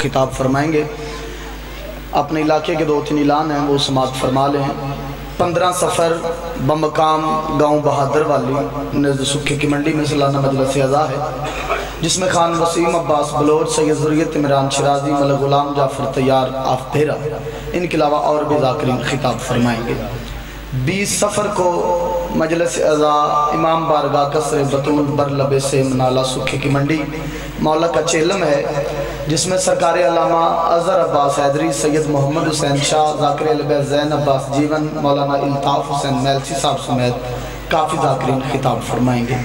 खिताब फरमाएंगे। अपने इलाके के दो तीन ऐलान हैं वो समाप्त फरमा लें। 15 सफ़र बमकाम गांव बहादुर वाली नज़द सुखे की मंडी में सालाना मजलिस अज़ा है, जिसमें खान वसीम अब्बास बलोच, सैयद ज़ुर्रियत इमरान शराज़ी, मलक ग़ुलाम जाफ़र तैयार आफेरा, इनके अलावा और भी ज़ाकिरीन खिताब फरमाएँगे। 20 सफ़र को मजलिस अज़ा इमाम बारगाह कसरे बतूल बरलबे से मनाला सुखे की मंडी मौला का चेलम है, जिसमें सरकार अल्लामा अज़हर अब्बास हैदरी, सैयद मुहम्मद हुसैन शाह, ज़ाकिर अलबैज़ैन अब्बास जीवन, मौलाना इल्ताफ़ हुसैन मैलसी साहब समेत काफ़ी ज़ाकिरीन खिताब फरमाएंगे।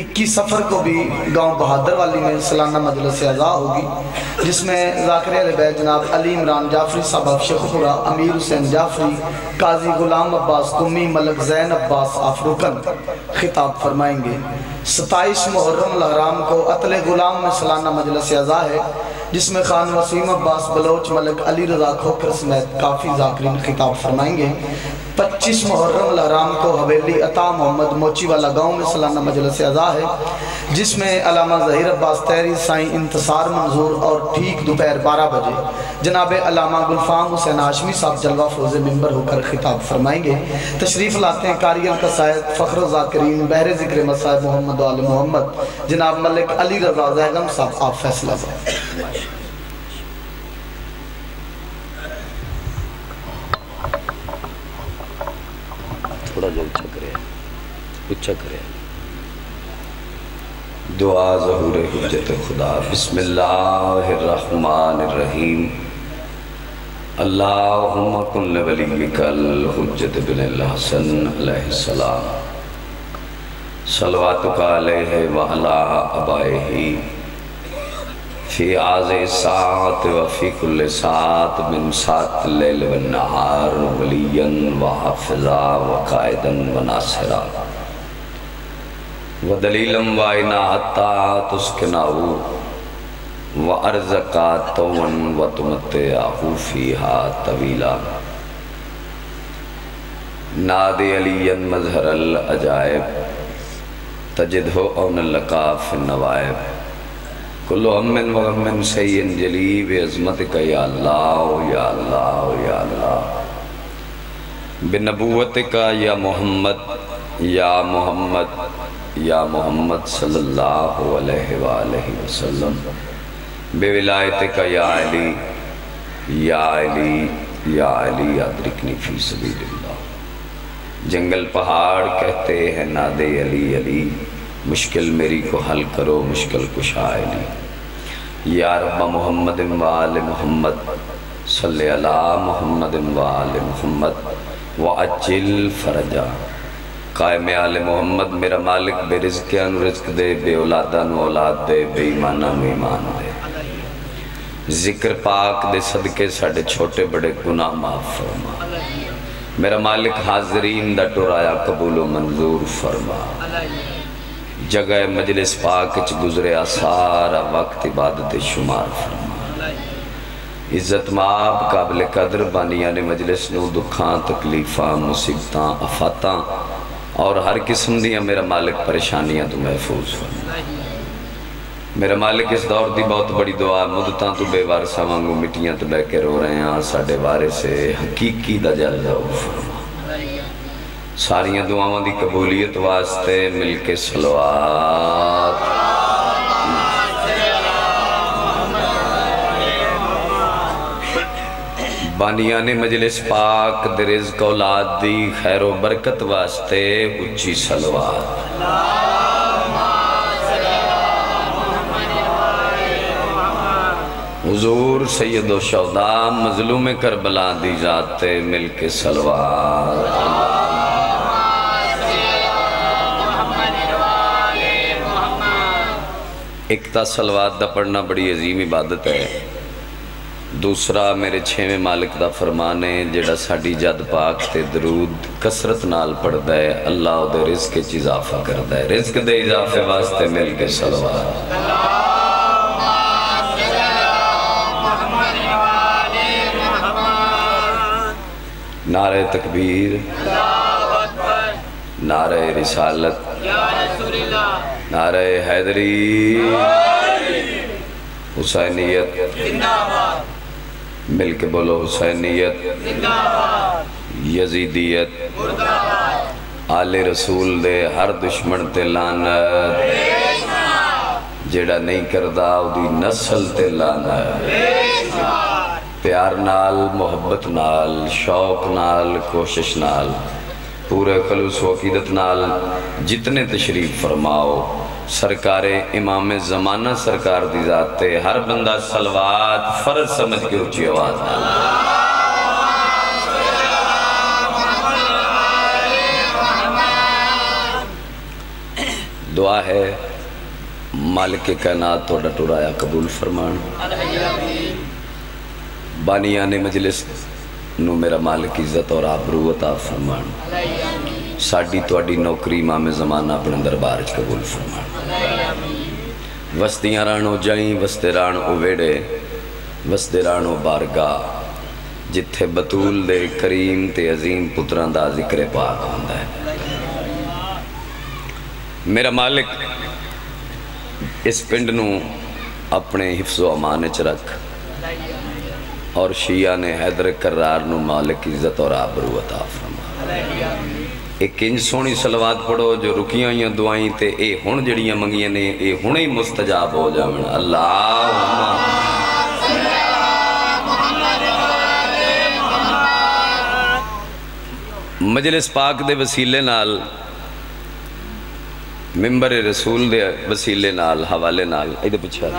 21 सफ़र को भी गांव बहादुर वाली में सालाना मजलिस अज़ा होगी, जिसमें ज़ाकिर अलबैज़ जनाब अली इमरान जाफरी साहब शेखपुरा, अमीर हुसैन जाफरी, काजी ग़ुलाम अब्बास कुम्मी, मलक ज़ैन अब्बास आफरूकन खिताब फरमाएंगे। 27 मुहर्रम उल हराम को अतले ग़ुलाम में सालाना मजलिस अज़ा है, जिसमें खान वसीम अब्बास बलोच, मलक अली रज़ा खोकर समेत काफ़ी ज़ाकिरीन खिताब फरमाएंगे। 25 मुहर्रम उल हराम को हवेली अता मोहम्मद मोची वाला गाँव में सालाना मजलिस अज़ा है, जिसमें अलामा ज़हीर अब्बास तहरी, साईं इंतसार मंजूर और ठीक दोपहर 12 बजे जनाब अलामा गुलफाम हुसैन हाशमी साहब जलवा फौज मंबर होकर खिताब फरमाएंगे। तशरीफ़ लाते हैं कारियल का सायद फ़ख्र ज़ाकिरीन बहरे ज़िक्र मसायब मोहम्मद वाल मोहम्मद जनाब मलिक अली रज़ा ज़ैगम साहब आप फैसला साहब। दुआ ज़हूरे हुज्जत खुदा। बिस्मिल्लाहिर्रहमानिर्रहीम। अल्लाहुम्मा कुल्ल वलियकल हुज्जत बिन हसन अलैहिस्सलाम सलवातुका अलैहि व अला आबाइही फी आज़े सात व फी कुल्ल सात मिन सात लैल व नहार वलियन व हाफ़िज़ा व कायदन व नासिरा व दलीलम वाइना अता तुस्किनाहू व अर्ज़का तौवन व तुमत्तियाहू फ़ीहा तवीला नादे अलियन मज़हरल अजायब तजिदहु औनल लका फ़िन नवायब कुल्लु अम्मिन व गम्मिन सैय्यन जलीब अज़मतिका या अल्लाह या अल्लाह या अल्लाह बिनबुव्वतिका या मुहम्मद या मुहम्मद या मोहम्मद सल्लल्लाहु अलैहि वसल्लम बेविलायत का या अली या अली या अली अदरिकनी फ़ी सबीलिल्लाह। जंगल पहाड़ कहते हैं नादे अली अली, मुश्किल मेरी को हल करो मुश्किल कुशा अली या रब्बा मोहम्मद वाले मोहम्मद सल्ले अला मोहम्मद वाले मोहम्मद व अज्जिल फरजा कायम आल मोहम्मद मेरा मालिक बेरिज़्क़ियां नूं रिज़्क़ दे, बे औलादां नूं औलाद दे, बेईमानां नूं ईमान दे। जिक्र पाक दे सदके साढ़े छोटे बड़े गुनाह माफ़ फरमा। मेरा मालिक हाज़रीन दा टुराया कबूलो मंजूर फरमा। जगह मजलिस पाक च गुजरिया सारा वक्त इबादत शुमार फरमा। इज़्ज़त माब काबिल कदर बानिया ने मजलिस नूं दुखां तकलीफां मुसीबतां आफातां और हर किस्म दियाँ मेरा मालिक परेशानियां तो महफूज हो। मेरा मालिक इस दौर की बहुत बड़ी दुआ मुद्दत तो बेवारसा वागू मिट्टियां तो बह के रो रहे हैं साढ़े बारे से हकीकी का जलवा सारिया दुआवां की कबूलियत वास्ते मिलके सलवात। बानिया ने मजलिस पाक दे रिज़्क़ औलाद दी खैरो बरकत वास्ते उच्ची सलवात। हुजूर सैयदो शौदा मज़लूम करबला दी जाते मिल के सलवात। एक ता सलवात दा पढ़ना बड़ी अजीम इबादत है। दूसरा मेरे 6वें मालिक का फरमान है जिहड़ा साडी जद पाक ते दरूद कसरत नाल पढ़दा है अल्लाह उहदे रिज़्क़ विच इजाफा करदा है। रिज़्क़ दे इजाफे वास्ते मिल के सलवात। नारे तकबीर, नारे रिसालत, नारे हैदरी। हुसैनियत जिंदाबाद, मिल के बोलो हुसैनियत जिंदाबाद, यजीदियत मुर्दाबाद, आले रसूल दे हर दुश्मन ते लानत, जेड़ा नहीं करदा उदी नस्ल ते लानत। प्यार नाल, मोहब्बत नाल, शौक नाल, कोशिश नाल, पूरे खलूस वकीदत नाल जितने तशरीफ फरमाओ सरकारे इमाम जमाना सरकार दी जाते हर बंदा सलवात फर्ज समझ के ऊंची आवाज नाल दुआ है मालिक कायनात तोड़ा टुराया कबूल फरमान। बानिया ने मजलिस नू मेरा मालिक इज्जत और आबरू अता फरमान। साड़ी तुहाडी नौकरी इमाम जमाना अपने दरबार च कबूल फरमाओ। वसदियाँ राणो जाई, वसते राणो वेड़े, वसते राणो बारगाह, जिथे बतूल दे करीम ते अजीम पुत्रां दा जिक्र पाक हुंदा है। मेरा मालिक इस पिंड नू अपने हिफ्ज़ो अमान च रख और शिया ने हैदर करार नू मालिक इज्जत और आबरू अता फरमा। एक इंज सोहनी सलवात पढ़ो जो रुकिया हुई दुआई ते ए हुण जड़ियां मंगियां ने ए हुणे ही मुस्तजाब हो जावन। अल्लाह मजलिस पाक दे वसीले नाल, मिंबर रसूल दे वसीले नाल, हवाले नाल इधर पिछा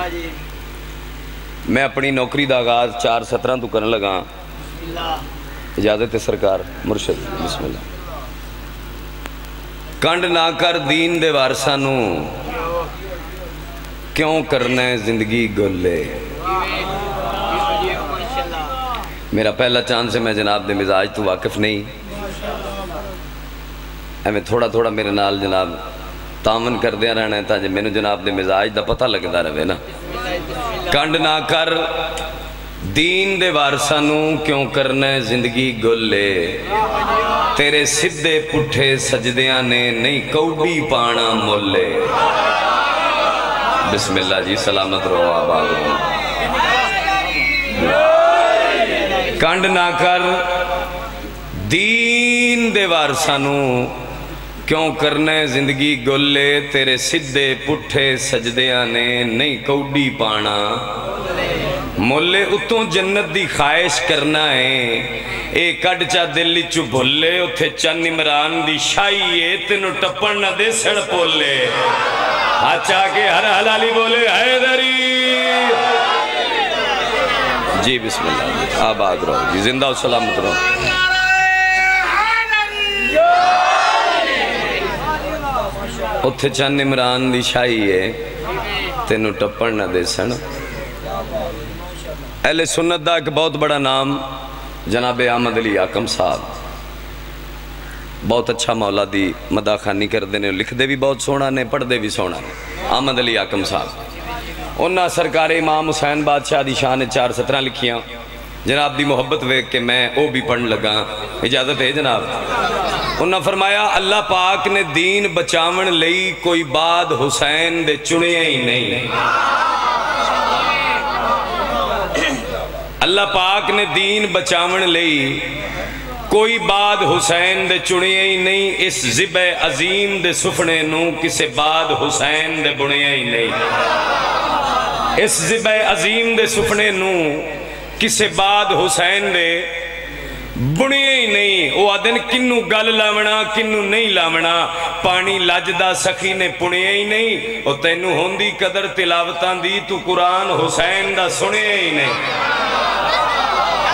मैं अपनी नौकरी दा आगाज 4/17 तू करन लगा। इजाजत है सरकार मुर्शद बिस्मिल्लाह। कंड ना कर दीन दे वारसा नू, क्यों करना है जिंदगी गोले। मेरा पहला चांस है, मैं जनाब दे मिजाज तो वाकिफ नहीं, एवं थोड़ा थोड़ा मेरे नाल जनाब तामन करदिया रहना है ताकि मैनू जनाब दे मिजाज दा पता लगता रहे ना। कंड ना कर दीन दे वारसा नू, क्यों करना है जिंदगी गोले। तेरे सिद्धे पुठे सजदियां ने नहीं कौड़ी पाना मोले। बिस्मिल्लाह जी, सलामत रहो आबाद। कंड ना कर दीन दे वारसा नू, क्यों करना है जिंदगी गोले। तेरे सिद्धे पुठे सजदियां ने नहीं कौड़ी पाना मोले। उतों जन्नत दी ख्वाहिश करना है, ए कड़ चा दिल चु भुले। उथे चन इमरान दी शाही है, तेनू टप्पण ना दे सड़ पोले। आचा के हर हलाली बोले हैदरी जी। बिस्मिल्लाह, आबाद रहो जी, जिंदा और सलामत रहो। उथे चन इमरान दी शाही है, तेनू टप्पण ना दे सड़। अहले सुन्नत का एक बहुत बड़ा नाम जनाब अहमद अली आकम साहब, बहुत अच्छा मौला दी मदाखानी करते हैं, लिखते भी बहुत सोहना ने, पढ़ते भी सोहना ने। अहमद अली आकम साहब उन्हें सरकार इमाम हुसैन बादशाह की शान 4/17 लिखिया। जनाब की मुहब्बत वेख के मैं वो भी पढ़न लगा, इजाजत है जनाब। उन्हें फरमाया, अल्लाह पाक ने दीन बचावन लई कोई बाद हुसैन दे चुनिया ही नहीं। अल्लाह पाक ने दीन बचावन लई कोई बाद हुसैन दे चुनिया ही नहीं। इस जिबे अजीम दे सुफने नू किसे बाद हुसैन दे बुनिया ही नहीं। इस जिबे अजीम दे सुफने नू किसे बाद हुसैन दे बुनिया ही नहीं। वो आदन किन्नू गल लावना किन्नू नहीं लावना, पानी लजदा सखी ने पुनिया ही नहीं। और तेनू होंदी कदर तिलावतां दी, तू कुरान हुसैन दा सुनिया ही नहीं।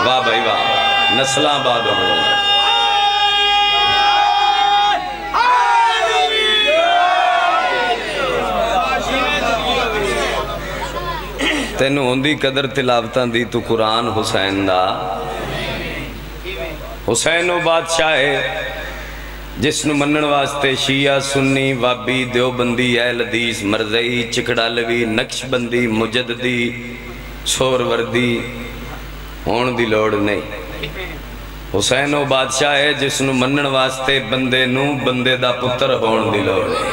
वाह भाई वाह, नस्लाबाद। तेनू होंदी कदर तिलावतां दी, तू कुरान हुसैन दा। हुसैन वो बादशाह है जिसनू मनन वास्ते शिया, सुन्नी, वाबी, देवबंदी, अहल हदीस, मरजई, चिकड़ालवी, नक्शबंदी, मुजद्दी, सोरवर्दी होने की लोड़ नहीं। हुसैन वो बादशाह है जिसनू मनन वास्ते बंदे नू बंदे दा पुत्र होने की लोड़ नहीं।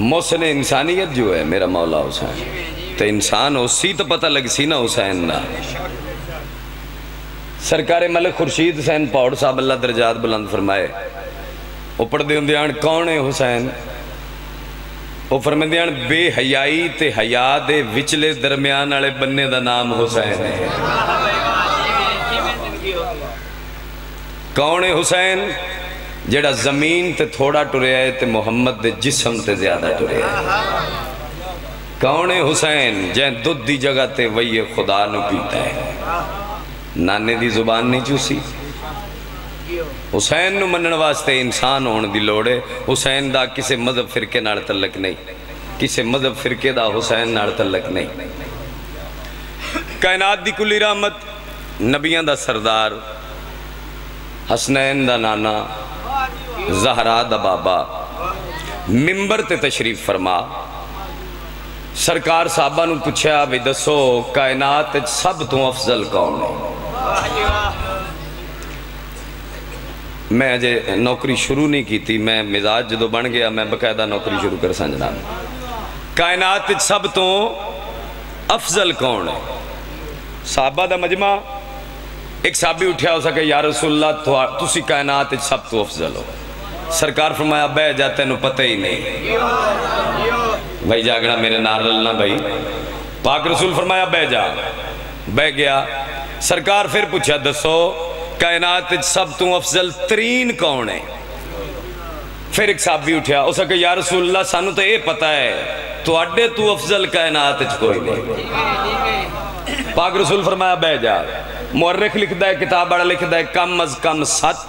मोहसिन इंसानियत जो है मेरा मौला हुसैन, तो इंसान उसी तो पता लग सी ना हुसैन ना। सरकारे मलक खुर्शीद हुसैन पौड़ साहब अल्लाह दरजात बुलंद फरमाए, वो पढ़ते होंदे आन कौन है हुसैन, वो फरमाते आन बेहयाई ते हया दे विचले दरम्यान वाले बन्ने दा नाम हुसैन है। कौन है हुसैन, जड़ा जमीन ते थोड़ा टुरिया है ते मुहम्मद दे जिस्म ते ज्यादा टुरिया है। कौन है हुसैन, जै दुध दी जगह ते वही खुदा नू पीता है। नाने दी जुबान नहीं चूसी। हुसैन नू मनण वास्ते इंसान होने दी लोड़ है। हुसैन दा किसे मजहब फिरके नाल तल्लक नहीं, किसे मजहब फिरके दा हुसैन नाल तल्लक नहीं। कायनात दी कुली रहमत, नबियां दा सरदार, हसनैन दा नाना, ज़हरा दा बाबा, मिंबर ते तशरीफ फरमा। सरकार साहबा नू पूछा भी दसो कायनात सब तो अफजल कौन है। मैं अजे नौकरी शुरू नहीं की थी, मैं मिजाज जो बन गया मैं बकायदा नौकरी शुरू कर सन जनाब। कायनात सब तो अफजल कौन है। साहबा दा मजमा, एक साहबी उठा हो सके या रसूल्ला तुसी कायनात सब तो अफजल हो। सरकार फरमाया बह जा तेन पता ही नहीं, भाई जागना मेरे नाल रलना भाई। पाक रसूल फरमाया बह जा, बह गया। सरकार फिर पूछा दसो कायनात सब तो अफजल तरीन कौन है। फिर एक साहबी उठा हो सके या रसूल्ला सानू तो यह पता है तुहाडे तो अफजल कायनात कोई नहीं। पाक रसूल फरमाया बह जा। मुअर्रिख लिखता है, किताब वाला लिखता है कम अज कम 7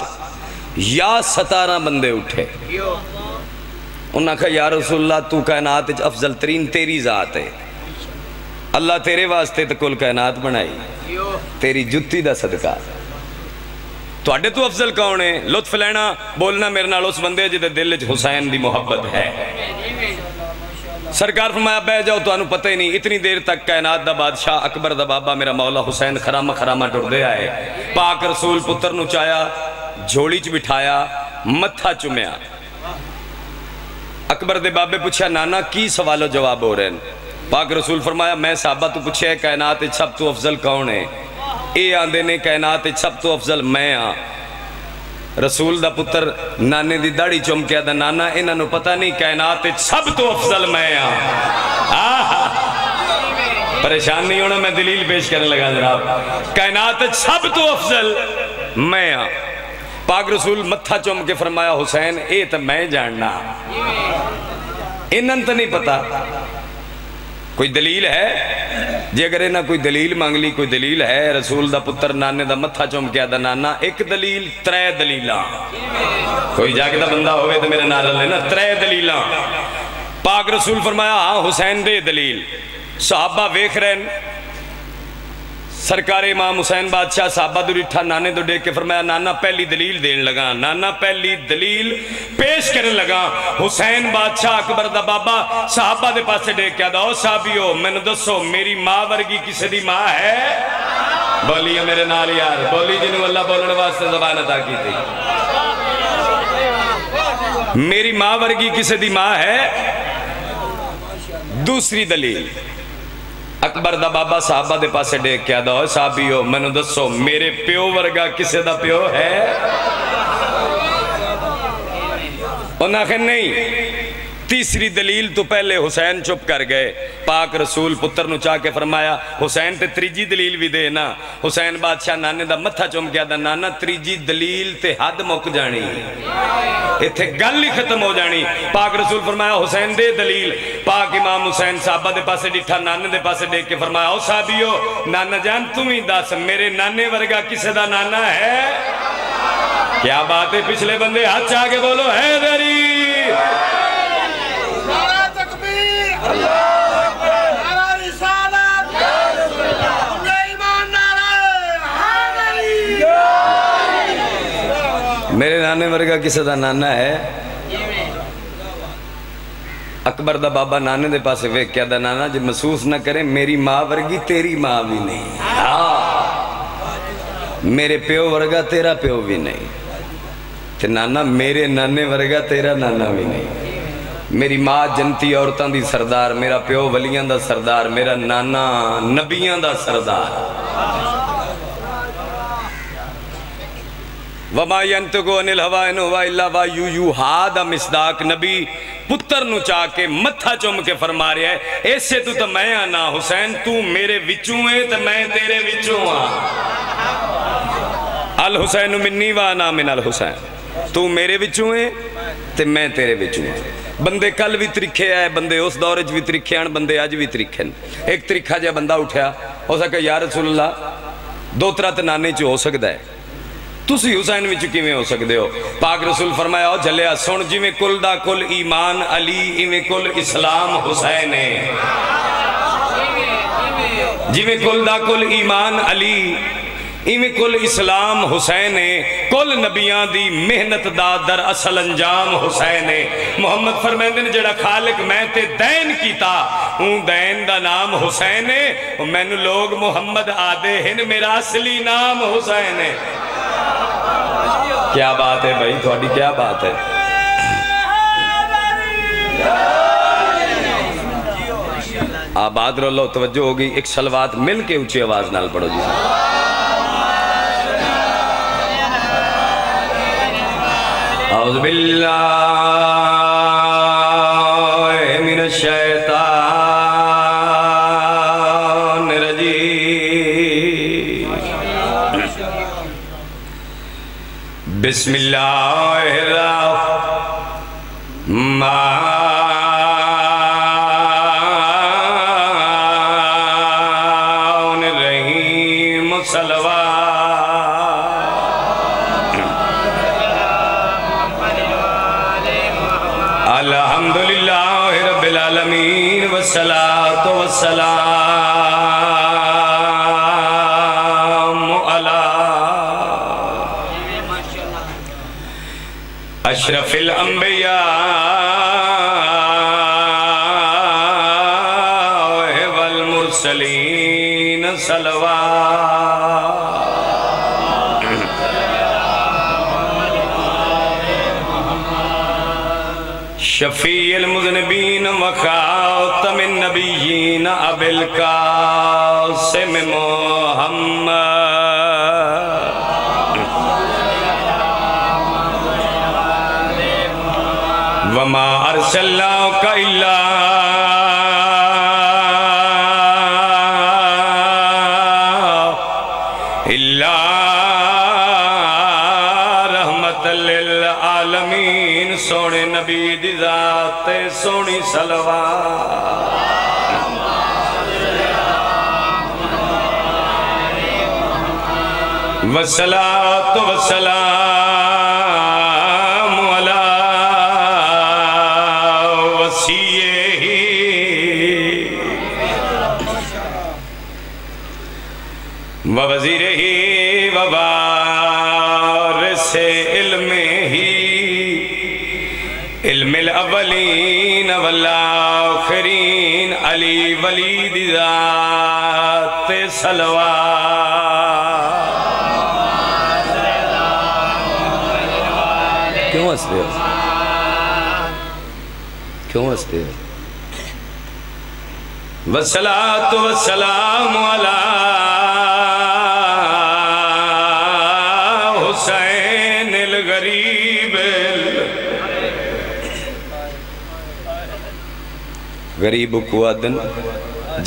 या 17 बंदे उठे। उन्हें कहा या रसूलल्लाह तू कायनात इच अफजल तरीन तेरी जात है, अल्लाह तेरे वास्ते तो कुल कायनात बनाई, तेरी जुत्ती का सदका। तुहाडे तो अफजल कौन है। लुत्फ लेना, बोलना मेरे नाल उस बंदे जिहदे दिल च हुसैन की मुहब्बत है। सरकार फरमाया बह जाओ, तुहानू पता ही नहीं। इतनी देर तक कायनात दा बादशाह, अकबर दा बाबा, मेरा मौला हुसैन खरामा खरामा टुरदे आए। पाक रसूल पुत्र नू चाया, झोली च बिठाया, मत्था चुम्या। अकबर दे बाबे पूछा नाना की सवालो जवाब हो रहे हैं। पाक रसूल फरमाया मैं साहबा तू पूछे कायनात सब तो अफजल कौन है, ये आंदे ने कायनात सब तो अफजल मैं हाँ। रसूल दा पुत्र नाने दी दाढ़ी चमकिया दा नाना इन्हों पता नहीं कायनात सब तो अफजल मैं हाँ। परेशान नहीं होना, मैं दलील पेश करने लगा जनाब। कायनात सब तो अफजल मैं हाँ। पाक रसूल मत्था चुम के फरमाया हुसैन ये तो मैं जानना, इन्हन तो नहीं पता। कोई दलील है जे अगर इन्हें कोई दलील मांग ली, कोई दलील है। रसूल दा पुत्र नाने दा मत्था चमकिया दा नाना, एक दलील त्रै दलील। कोई जागदा बंदा होवे तो मेरे नाल लेना, त्रै दलील। पाक रसूल फरमाया हाँ हुसैन दे दलील। साहबा वेख रहे, सरकार इमाम हुसैन बादशाह साहबा तो रिठा नाने तो देख के फरमाया नाना पहली दलील देन लगा। नाना पहली दलील पेश करन लगा। हुसैन बादशाह अकबर दा बाबा साहबा दे पासे देख के आदा ओ साहबियो मैनू दसो मेरी मां वर्गी किसे दी मां है। बोलिए मेरे नाल यार, बोली जिन्होंने अल्लाह बोलने वास्ते जबान अदा की थी। मेरी मां वर्गी किसे दी मां है। दूसरी दलील, अकबर दा बाबा साहबा दे पासे देख के आदा साहबियो मैनू दसो मेरे प्यो वर्गा किसे दा प्यो है। उन्हें आखिर नहीं। तीसरी दलील तो पहले हुसैन चुप कर गए। पाक रसूल पुत्र नू चाह के फरमाया हुसैन ते त्रीजी दलील भी दे ना। हुसैन बादशाह नाने दा मत्था चुम गया दा नाना त्रीजी दलील ते हद मुक जानी, इत्थे गल ही खत्म हो जानी। पाक रसूल फरमाया हुसैन दे दलील। पाक इमाम हुसैन साहबा दे पासे डिठा नाने दे पासे देख के फरमाया ओ साहबियो नाना जान तू ही दस मेरे नाने वर्गा किसे दा नाना है। क्या बात है, पिछले बंदे हाथ चाह के बोलो है दरी। मेरे नाने वर्गा किसे दा नाना है। अकबर दा बाबा नाने दे पासे वेख के दा नाना जो महसूस ना करे मेरी माँ वर्गी तेरी माँ भी नहीं, मेरे प्यो वर्गा तेरा प्यो भी नहीं, ते नाना मेरे नाने वर्गा तेरा नाना भी नहीं। मेरी माँ जनती औरतों की सरदार, मेरा प्यो वलियां दा सरदार, मेरा नाना नबियां दा सरदार। वमा यंतकु अनिल हवा इन हुवा इल्ला वहयुहा दा मिसदाक। नबी पुत्र नूं चा के मत्था चुम के फरमा रहा है, ऐसे तू तो मैं आ ना हुसैन, तू मेरे विचों है तो मैं तेरे विचों आ। अल हुसैन मिन्नी वा ना मिन अल हुसैन, तू मेरे विचों है तो मैं तेरे विचों आ। बंदे कल भी त्रिखे आए, बंदे उस दौर च भी त्रिखे आन, बंदे अज भी त्रिखे। एक त्रिखा जहा बंदा उठा, उसने कहा या रसूल अल्लाह, दो त्रा तो नाने च हो सकता है, तुसी हुसैन विच किवें हो सकते हो? पाक रसूल फरमाया ओ झलिया सुन, जिवें कुल दा कुल ईमान अली, इवें कुल इस्लाम हुसैन है। जिवें कुल दा कुल ईमान अली, इवें कुल इस्लाम हुसैन है। कुल नबियां दी मेहनत दा दर असल अंजाम हुसैन है। मुहम्मद फरमांदे ने जेड़ा खालिक मैं ते दैन कीता, हूं दैन दा नाम हुसैन है। मैनू लोग मुहम्मद आदे हैं, मेरा असली नाम हुसैन है। क्या बात है भाई थोड़ी, क्या बात है। आबाद रहो, तवज्जो होगी। एक सलवात मिल के उची आवाज नाल पढ़ो जी। औज़ बिल्लाहि मिनश शैतानिर रजीम। बिस्मिल्लाहिर रहमानिर रहीम। अल्हम्दुलिल्लाह रब्बिल आलमीन वस्सलातु वस्सलामु अला अशरफिल अंबिया वल मुरसलीन। सलवात शफील मुज़नबीन वखातमिन नबिय्यीन अबिल कासिम मुहम्मद। वमा अरसलनाका इल्ला सोने नबी दी ज़ात ते सोनी सलवात। वस्सलातु वस्सलामु अला वसीयही व वज़ीरही व वारिसे इल्मे इल्मिल अव्वलीन वल आखिरीन अली वली दी ज़ात ते सलवात। क्यों हंसते हो, क्यों हंसते हो? वस्सलातु वस्सलामु अला हुसैनिल गरीब। गरीब को आदन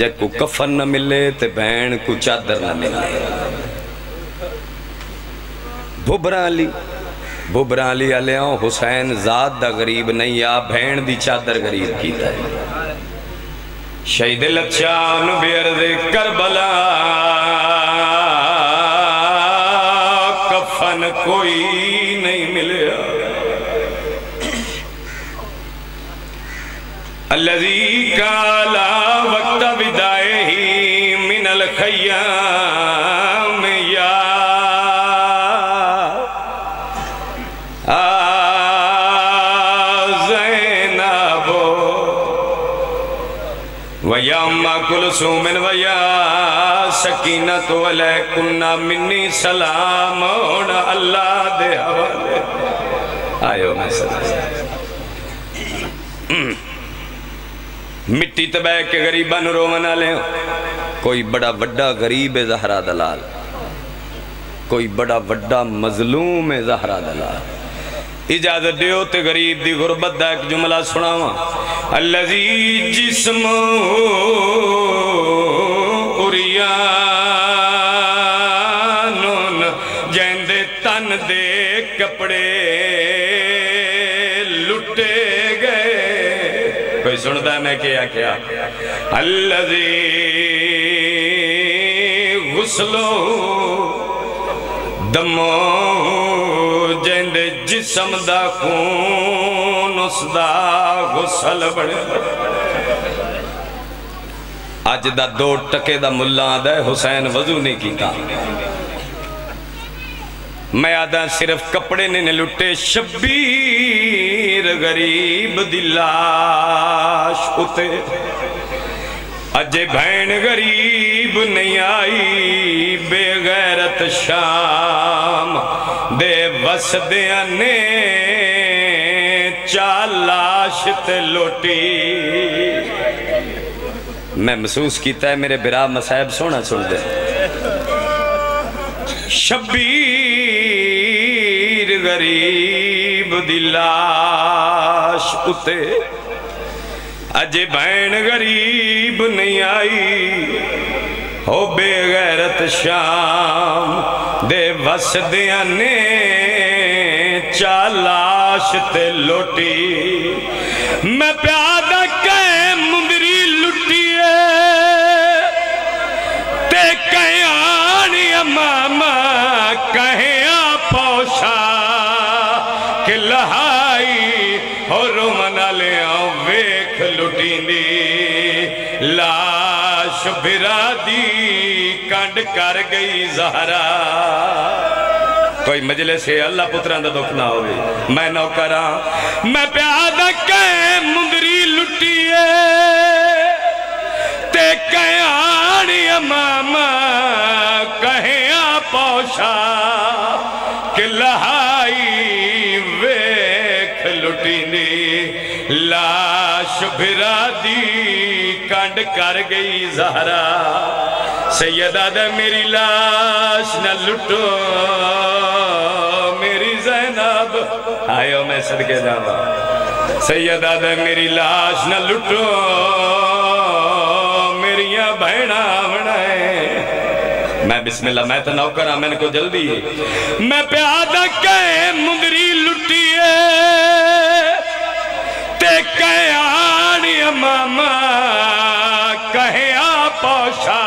जब को कफन न मिले तो बहन को चादर न मिले। भुबरा अली आलिया हुसैन जात दा गरीब नहीं आ, बहन दी चादर गरीब की है। शहीद लच्छा बेअर्ज़ करबला कफन कोई नहीं मिलया। अल्लज़ी काला वक्त विदाए ही मिनल खय्याम या ज़ैनबो वया अम्मा कुलसूम वया सकीनत अलैकुन्ना मिन्नी सलाम। अल्लाह दे हवाले आयो। मिट्टी तबह के गरीबा नूं रोवन वाले हो। कोई बड़ा वड्डा गरीब है ज़हरा दलाल, कोई बड़ा वड्डा मजलूम है ज़हरा दलाल। इजाजत दियो ते गरीब दी गुरबत दा एक जुमला सुनावा। अल्लज़ी जिस्म उरियानुन जैंदे तन दे कपड़े लुटे गए। कोई सुनदा मैं क्या क्या? अल्लज़ी गुस्लो दमो जेंदे जिस्म दा खून उसदा गुसल बने। अज दा 2 टके दा मुल्ला आंदा हुसैन वजू नहीं कीता। मैं आदा सिर्फ कपड़े ने लुटे। शब्बीर गरीब दी लाश उते अजे भैन गरीब नहीं आई। बेगैरत शाम दे वसदिया ने चाल लाश ते लोटी। मैं महसूस किया है मेरे बिरा मसाहब सोना सुन दे। शब्बीर गरीब दी लाश उते अजे भैन गरीब नहीं आई। हो बेगैरत शाम दे वसदिया ने चालाश ते लोटी। मैं प्याद कह मुंदरी लुटी है ते कयानी मामा कहे पौषा के लहाई। हो रोमन ले लुटींदी लाश बिरादी कंड कर गई ज़हरा। कोई मजलिस ए अल्लाह पुत्रां दा दुख ना होवे। मैं नौकरां मैं प्याद के मुंदरी लुटी है ते कहानी मामा कहे पौषा के लहाई। वेख लुटींदी लाश बिरादी कंड कर गई ज़हरा। सैयदा दा मेरी लाश न लुटो मेरी ज़ैनब। आयो मैं सदके जावा। सैयदा दा मेरी लाश न लुटो मेरिया भैणा बनाए। मैं बिस्मिल्लाह मैं तो नौकर हाँ मैंने को जल्दी है। मैं प्यादा कहे मुंदरी लुटी है कयानी मामा कहे पौषा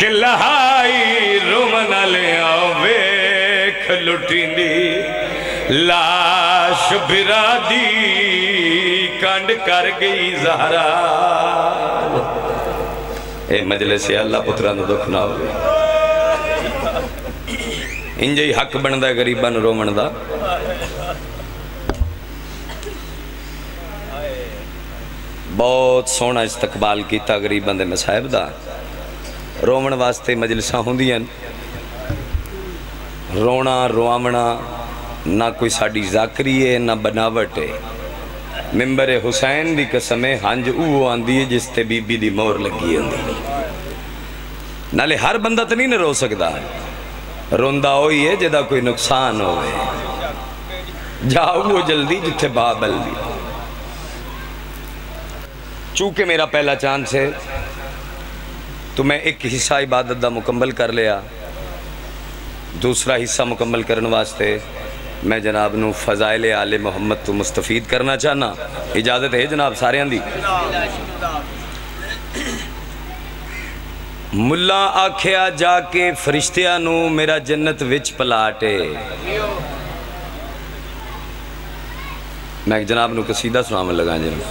के लहाई। रोमन ले आओ वेख लुटींदी लाश बिरादी कंड कर गई ज़हरा। ए मजलिस ए अल्लाह पुत्रां दा दुख ना होवे। इंज ही हक बनदा गरीबां नूं रोवण दा। बहुत सोहना इस्तकबाल किया गरीबां दे मसाहिब दा। रोवण वास्ते मजलिसां होंदियां। रोना रोआवना ना कोई साडी ज़ाकरी है ना बनावट है। मिंबरे हुसैन दी कसम हंज वो आंदी है जिसते बीबी दी मोहर लगी होंदी। नाले हर बंदा तो नहीं ना रो सकदा। रोंदा ओही है जिहदा कोई नुकसान होवे। जाओ वो जल्दी जिथे बाबल दी। चूँकि मेरा पहला चांस है तो मैं एक हिस्सा इबादत का मुकम्मल कर लिया। दूसरा हिस्सा मुकम्मल करने वास्ते मैं जनाब नू फजाइल आले मुहम्मद तो मुस्तफीद करना चाहना। इजाज़त है जनाब सारियां दी। मुल्ला आख्या जाके फरिश्तियां नू मेरा जन्नत विच पलाटे। मैं जनाब नू कसीदा सुनावन लगा। जनाब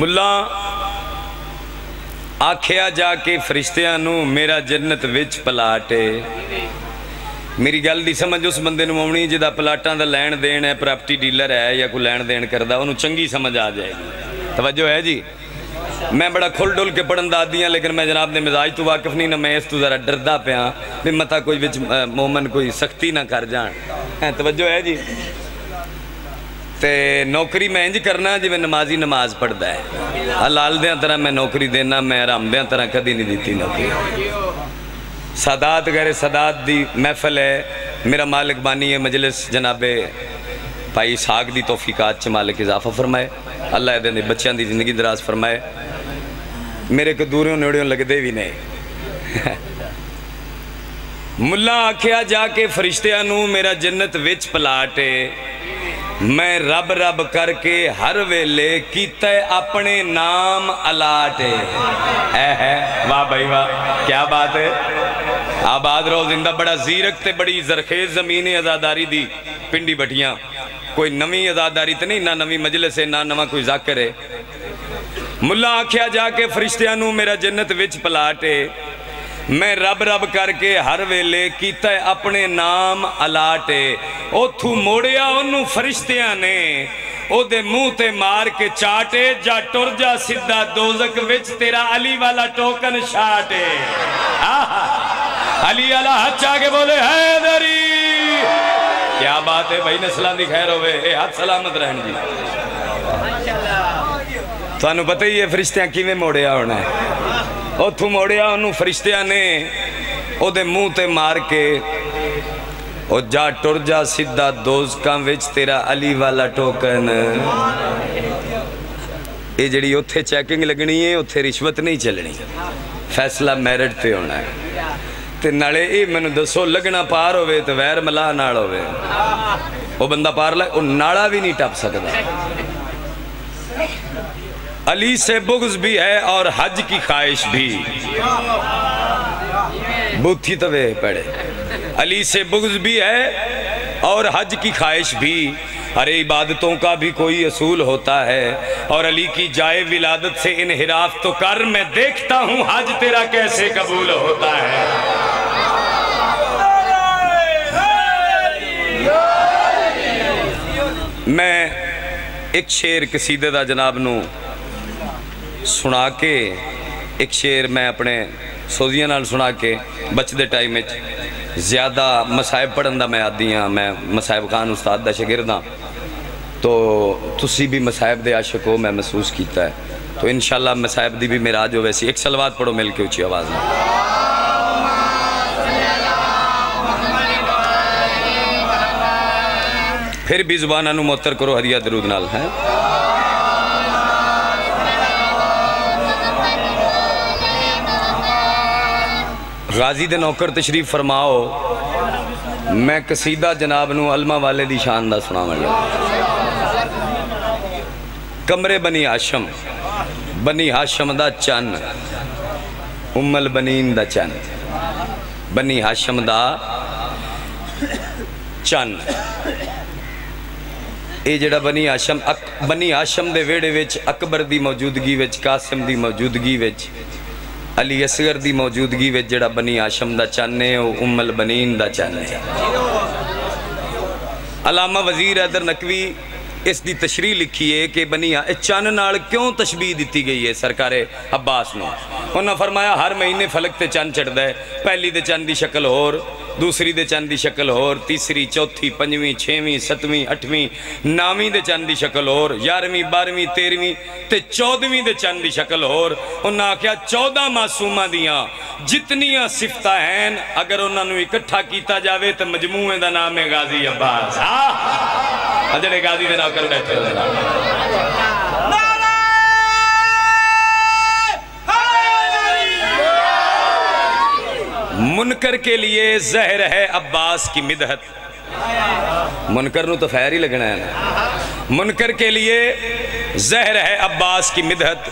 मुल्ला आख्या जाके फरिश्तियां नू मेरा जन्नत विच पलाटे। मेरी गल दी समझ उस बंदे नू आउणी जिहदा पलाटां दा लैण देण है, प्रॉपर्टी डीलर है या कोई लैण देण करदा। उहनू चंगी समझ आ जाएगी। तवज्जो है जी। मैं बड़ा खुल डुल के पढ़न दा आदी हां लेकिन मैं जनाब दे मिजाज तो वाकिफ नहीं ना। मैं इस तू ज़रा डरदा पिया भी मता कोई विच मोमन कोई सख्ती ना कर जाण। तवज्जो है जी। तो नौकरी मैं इंज करना जिमें नमाजी नमाज पढ़ता है। हलाल दिया तरह मैं नौकरी देना, मैं हराम दिया तरह कभी नहीं दी नौकरी। सादात गैर सादात दी महफिल है, मेरा मालिक बानी है मजलिस जनाबे भाई साग दी तौफीकात च मालिक इजाफा फरमाए, अल्लाह दे बच्चों की जिंदगी दराज फरमाए। मेरे को दूरों नेड़ियों लगते भी ने मुला आख्या जाके फरिश्तिया मेरा जन्नत विच पलाट है, मैं रब रब करके हर वेले कीता अपने नाम अलाट है। वाह भाई वाह, क्या बात है। आबाद रहो जिंदा। बड़ा जीरक ते बड़ी जरखेज जमीन है आजादारी दी, पिंडी बठियां कोई नवी आजादारी तो नहीं, ना नवी मजलिस है ना नवा कोई जाकर है। मुला आख्या जाके फरिश्तिया मेरा जन्नत विच पलाट है, मैं रब रब करके हर वेले कीता अपने नाम अलाटे। ओथू मोड़िया ओनू फरिश्तियां ने, ओदे मुँह ते मार के चाटे, जा टुर जा सीधा दोजक विच तेरा अली वाला टोकन छाटे। अली वाला हथ आके बोले हैदरी। क्या बात है भाई, नस्लां दी खैर होवे, ए हाथ सलामत रहन जी। तुहानू पता ही है फरिश्तियां किवें मोड़िया होना है। उथू मोड़िया उन्होंने फरिश्तिया ने, ओदे मुँह ते मार के ओ जा टुर जा सीधा दोजकां विच तेरा अली वाला टोकन। ये जी उत्थे चैकिंग लगनी है, उत्थे रिश्वत नहीं चलनी, फैसला मैरिट पे होना है। ते नाले ये मैनू दसो लगना पार होवे ते वैर मलाह नाल होवे, ओ बंदा पार लग ओ नाला भी नहीं टप सकता। अली से बुग्ज भी है और हज की ख्वाहिश भी। बूथी तवे पड़े। अली से बुग्ज भी है और हज की ख्वाहिश भी। अरे इबादतों का भी कोई असूल होता है, और अली की जाए विलादत से इनहिराफ तो कर, मैं देखता हूँ हज तेरा कैसे कबूल होता है। मैं एक शेर कसीदे दा जनाब नू सुना के, एक शेर मैं अपने सोजिया नाल सुना के, बचते टाइम ज़्यादा मसायब पढ़न का मैं आदि हाँ। मैं मसायब खान उस्ताद का शागिर्द हाँ, तो तुसी भी मसायब दे आशिक हो, मैं महसूस किया है। तो इंशाअल्लाह मसायब दी भी मेराज हो। वैसी एक सलवात पढ़ो मिल के उची आवाज़ में। फिर भी जुबाना नू मोहतर करो हदिया दरूद नाल है। गाजी दे नौकर तशरीफ फरमाओ, मैं कसीदा जनाब नू अलमा वाले दी शान दा सुनावन लगा। कमरे बनी हाशम दा चन, उम्मल बनीन दा चन, बनी हाशम दा चन। ये जड़ा बनी हाशम दे वेड़े विच अकबर दी मौजूदगी विच, कासिम दी मौजूदगी विच, अली असगर की मौजूदगी में जड़ा बनी हाशम का चन है, वह उम्मल बनीन का चन है। अलामा वजीर हैदर नकवी इसकी तशरीह लिखी है कि बनी चन नाल क्यों तशबीह दी गई है सरकारे अब्बास ने। उन्होंने फरमाया हर महीने फलक ते चन चढ़ता है, पहली दे चन की शक्ल होर, दूसरी दे चन की शक्ल होर, तीसरी चौथी पंजवीं छेवीं सत्तवीं अठवीं नौवीं दे चन की शक्ल होर, यारवीं बारहवीं तेरहवीं ते चौदहवीं दे चन की शक्ल होर। उन्हें आख्या 14 मासूमा दियां जितनियां सिफत हैं अगर उन्होंने इकट्ठा किया जाए तो मजमूए का नाम है गाजी अब्बास। अजड़े गाजी दे नौकर बैठे हो। मुनकर के लिए जहर है अब्बास की मिदहत। मुनकर नू तो फैर ही लगना है ना। मुनकर के लिए जहर है अब्बास की मिदहत,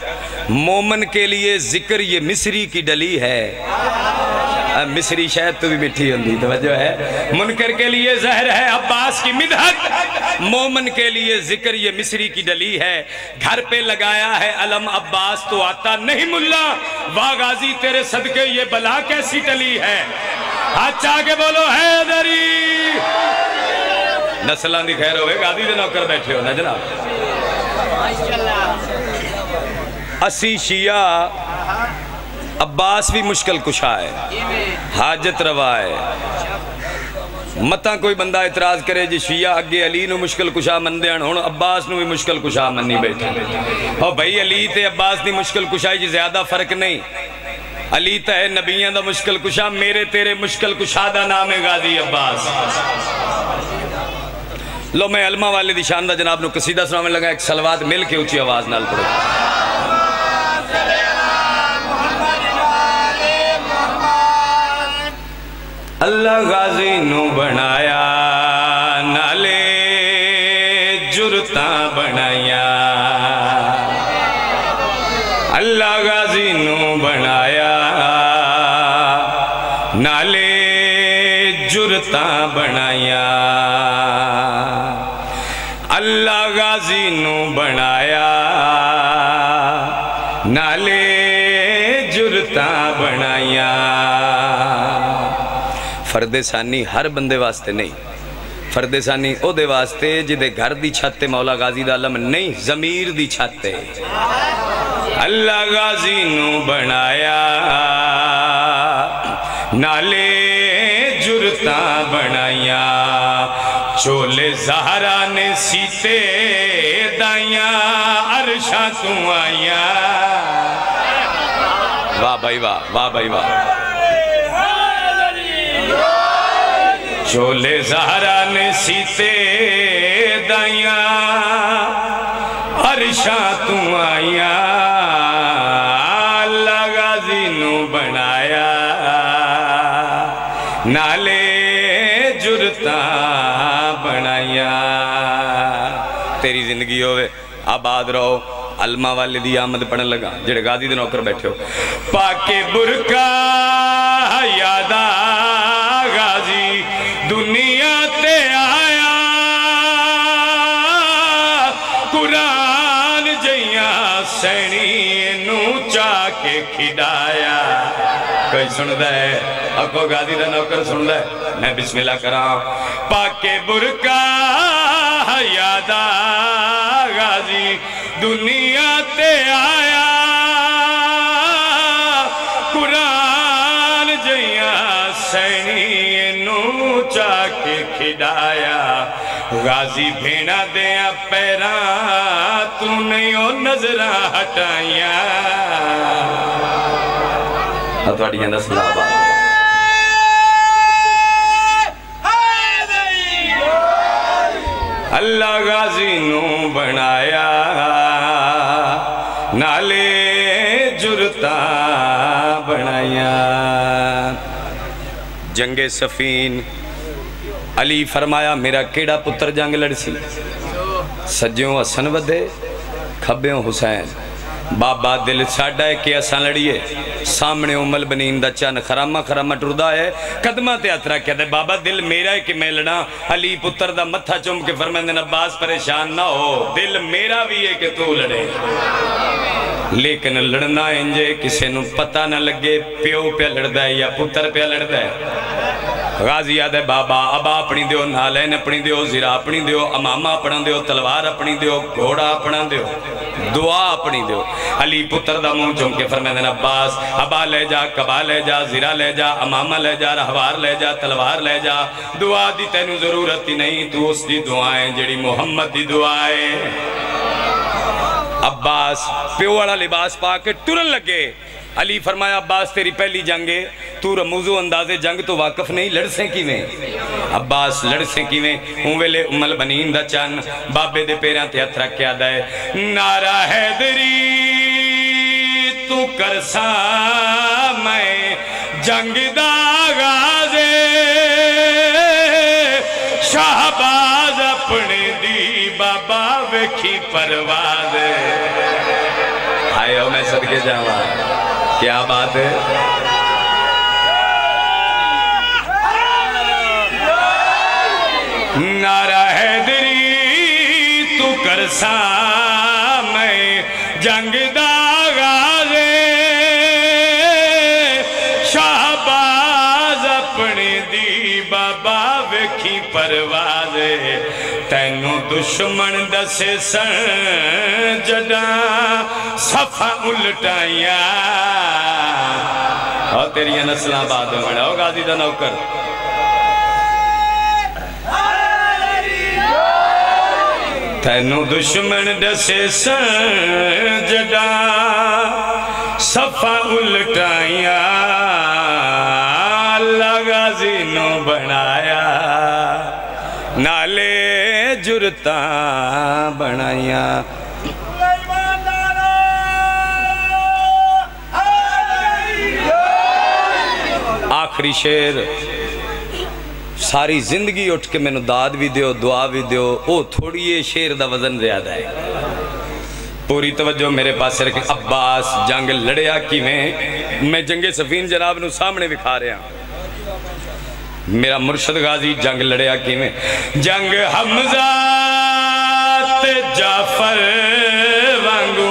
मोमन के लिए जिक्र ये मिस्री की डली है। मिस्री शायद तो भी मिठी होंगी, तवज्जो है। मुनकर के लिए जहर है अब्बास की मिदहत, मोमन के लिए जिक्र ये मिस्री की डली है। घर पे लगाया है अलम अब्बास तो आता नहीं मुल्ला, वाह गाजी तेरे सदके ये बला कैसी टली है। हाथ आगे बोलो हैदरी। नस्लां दी खैर होवे, गाजी दे नौकर बैठे हो ना जनाब। असी शिया अब्बास भी मुश्किल कुशा है, हाजत रवा है, मता कोई बंदा इतराज करे जी शिया अगे अली नू मुश्किल कुशा मनते हैं हुण अब्बास नू भी मुश्किल कुशा मनी बैठे। और भाई अली ते अब्बास की मुश्किल कुशाई ज्यादा फर्क नहीं, अली तो है नबिया का मुश्किल कुशा, मेरे तेरे मुश्किल कुशा का नाम है गाजी अब्बास। लो मैं अलमा वाले की शान का जनाब नू कसीदा सुनाने लगा, एक सलवात मिल के उची आवाज नाल पढ़ो। अल्लाह गाजी नू बनाया नाले जुरता बनाया, अल्लाह गाजी नू बनाया नाले जुरता बनाया, अल्लाह गाजी नू बनाया नाले जुरता बनाया। फर्देसानी हर बंदे वास्ते नहीं, फर्देसानी ओदे वास्ते जिदे घर दी छत मौला गाजी दा आलम नहीं, जमीर दी छत। अल्लाह गाजी नू बनाया नाले जुरता बनाया, चोले जहरा ने सीते दाइया अरशा तू आइया। वाह भाई वाह, वाह भाई वाह। चोले जहरा ने सीते दाइया अरशा तू आइया, अल्लाह गाजी नू बनाया नाले जुरता बनाया। तेरी जिंदगी होवे आबाद रहो। अलमा वाले दी आमद पढ़न लगा, जेड़े गाजी दे नौकर बैठे हो। पाके बुरका यादा गाजी दुनिया ते आया, कुरान जइया सैनी नू चाके खिडाया। कोई सुनदा है? अगो गाजी दा नौकर सुनदा है? मैं बिस्मिल्लाह करा। पाके बुरका यादा गाजी दुनिया ते आया, कुरान जइया सैनी चाके खिडाया। गाजी भेड़ा दिया पैरा तू नहीं ओ नजरा हटाइया। अल्लाह गाजी नू बनाया नाले जुरता बनाया। जंगे सफीन अली फरमाया मेरा केड़ा पुत्र जंग लड़सी, सज्जों हसन वधे खब्बों हुसैन। बाबा दिल साडा है कि असां लड़िए, सामने उमल बनीन दा चन खरामा खरामा टुरदा है, कदमां ते हथ रख के बाबा दिल मेरा है कि मैं लड़ा। अली पुत्र दा मत्था चुम के फरमांदे अब्बास परेशान ना हो, दिल मेरा भी है कि तू लड़े, लेकिन लड़ना इंजे किसी नू पता ना लगे प्यो पे लड़दा है या पुत्र पे लड़दा है। गाजी याद है बाबा अबा अपनी दियो, नालैन अपनी दियो, जिरा अपनी दियो, अमामा अपना दियो, तलवार अपनी दियो, घोड़ा अपना दियो, दुआ अपनी दियो। अली पुत्र दा मुंह चुम के फरमांदे अब्बास अबा ले जा, कबा ले जा, जिरा ले जा, अमामा ले जा, रहवार ले जा, तलवार ले जा, दुआ दी तैनू जरूरत ही नहीं, तू उसकी दुआ है जिहड़ी मुहम्मद दी दुआ है। अब्बास प्यो वाला लिबास पा के टुरन लगे। अली फरमाया अब्बास तेरी पहली जंग है, तू रमूजो अंदाजे जंग तो वाकफ नहीं, लड़से किवें? अब्बास लड़से किवें? उस वेले उमल बनीन दा चन बाबे दे पैरां ते हथ रख के आदा है नारा हैदरी तू करसा मैं जंग दा गाज़े, शाहबाज अपने दी बाबा वेखी परवाज़। आयो मैं सदके जावा, क्या बात है। नारा हैदरी तू करसा मैं जंग दा गाज़े, शाहबाज अपने दी बाबा वेखी परवाज़। तैनू दुश्मन दसे सर जड़ा सफा उलटाइया। तेरिया नस्लां बाद में गाजी दा नौकर तैनू दुश्मन दसे सजदा सफा उल्टाया अल्लाह गाजी नो बनाया नाले जुरता बनाया। आखिरी शेर सारी जिंदगी उठ के मैनू दाद भी दियो दुआ भी दियो ओ थोड़ी ये शेर दा वजन ज्यादा है पूरी तवज्जो मेरे पास रख। अब्बास जंग लड़िया किवें मैं जंगे सफीन जनाब नू सामने विखा रहा मेरा मुर्शद गाजी जंग लड़िया किवें जंग हमजा ते जाफर वांगू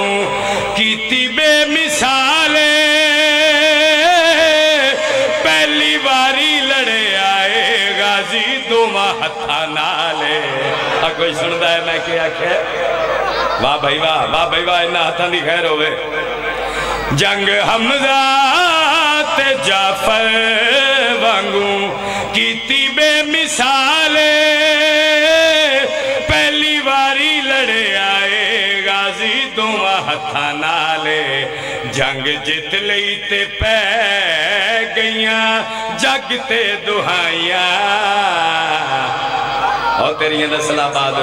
कीती बेमिसाल पहली बारी लड़िया गाजी दोवां हत्थां नाल कोई सुनदा है मैं क्या आख्या वाह भाई वाह वाह भाई वाह इन्ना हाथों की खैर होवे। जंग हमजा ते जाफर वांगू कीती बेमिसाल पहली बारी लड़े आए गाजी दोवां हत्थां नाल जंग जित लई ते पै गईयां जग ते दुहाइयां और तेरियां नस्लां बाद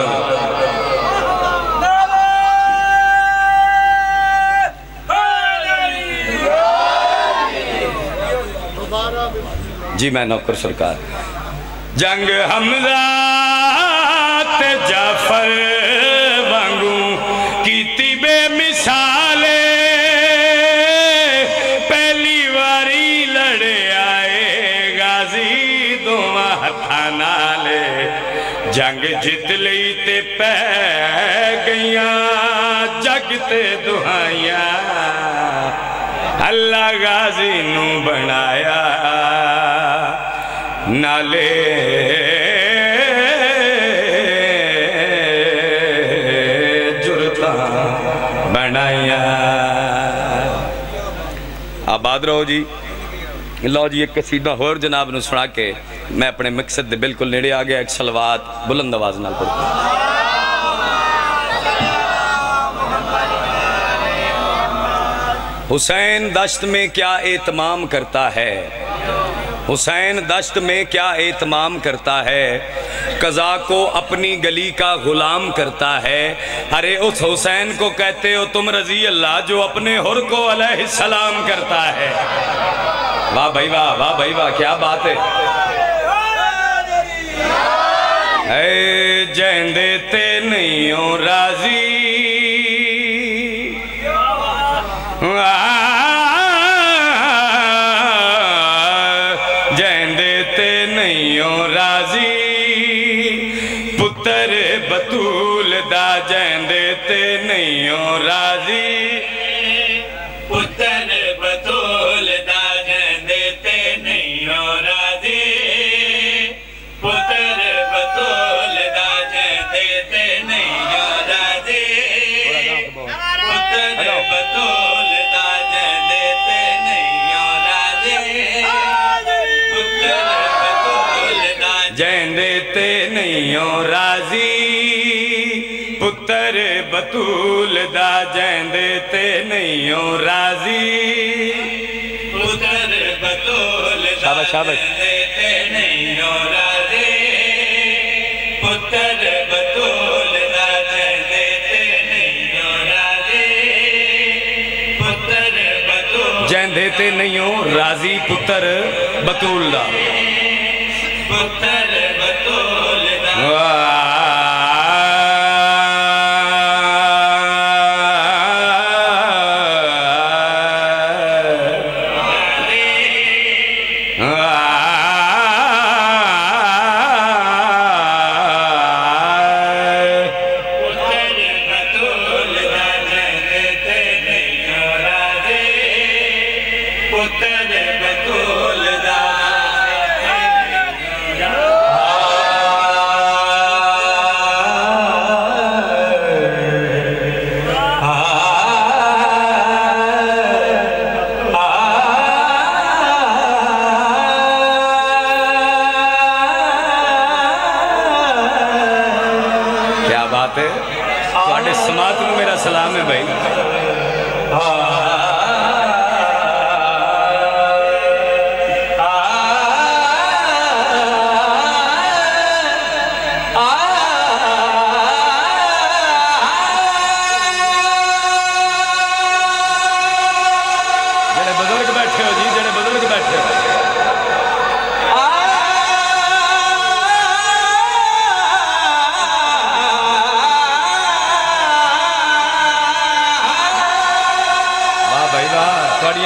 जी मैं नौकर सरकार। जंग हमजा ते जाफर वांगू कीती बेमिसाल पहली बारी लड़े आए गाजी दोवां हत्थां नाल जंग जित लई ते पै गईयां जग ते दुहाइयां अल्लाह गाजी नू बनाया नाले जुरता बनाया। आबाद रहो जी। लो जी एक कसीदा होर जनाब नू सुना के मैं अपने मकसद दे बिल्कुल नेड़े आ गया। एक सलवात बुलंद आवाज नाल पढ़ो। हुसैन दश्त में क्या एतमाम करता है, हुसैन दश्त में क्या एतमाम करता है, कज़ा को अपनी गली का गुलाम करता है। अरे उस हुसैन को कहते हो तुम रजी अल्लाह जो अपने हुर को अलैहिस्सलाम करता है। वाह भाई वाह वाह भाई वाह क्या बात है। ऐ जैंदे ते नहीं हो राजी बतूल दा जैंदे ते नहीं हो राजी पुत्र बतूल दा जैंदे ते नहीं हो राजी पुत्र बतूल दा जैंदे ते नहीं हो राजी पुत्र बतूल जैंदे ते नहीं हो राजी पुत्र बतूल दा पुत्र बतूल दा पुत्र बतूल दा तुम्हारे समाज को मेरा सलाम है भाई। जड़े बुजुर्ग बैठे हो जी, जड़े बुजुर्ग बैठे हो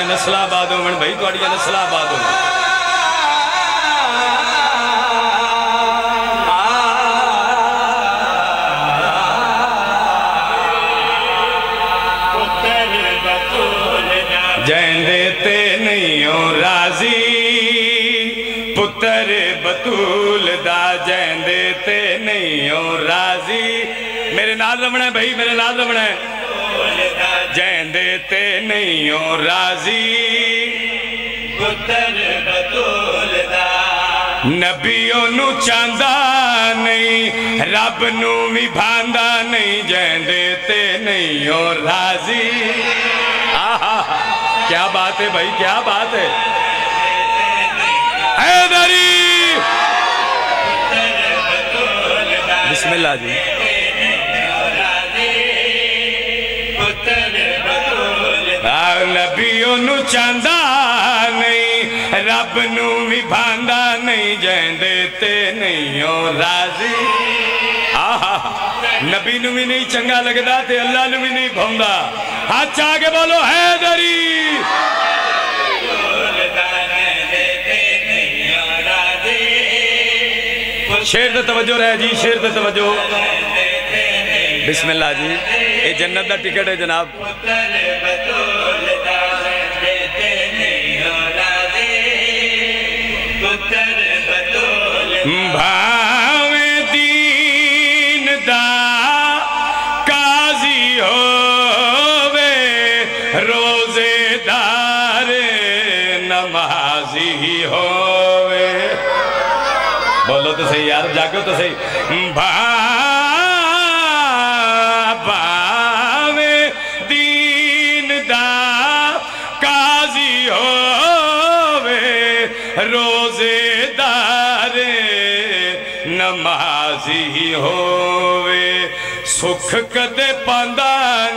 नस्ल आबाद हो भाई, थोड़ी नस्ल आबाद हो। जैंदे ते नहीं हो राजी पुत्र बतूल दा, जैंदे ते नहीं हो राजी। मेरे नाल रवना भाई, मेरे नाल रवना। जैंदे ते नहीं हो राजी पुत्र बतूल दा, नबियों नू चांदा नहीं रब नू भी भांदा नहीं। जैंदे ते नहीं हो राजी। आहा क्या बात है भाई, क्या बात है। बिस्मिल्लाह जी। नबियों नू चांदा नहीं रब नू भी भांदा नहीं। जैंदे ते नहीं हो राजी। आहा नबी नू भी नहीं चंगा लगदा ते अल्लाह नू भी नहीं भांदा। हाथ आगे बोलो हैदरी। शेर ते तवज्जो रह जी, शेर ते तवज्जो। बिस्मिल्लाह जी। ये जन्नत का टिकट है जनाब। भावे दीन दा काजी होवे रोजेदार नमाजी होवे। बोलो तो सही यार, जागो तो सही। भावे दीन दा काजी होवे रोजेदार नमाजी होवे। सुख कदे पांदा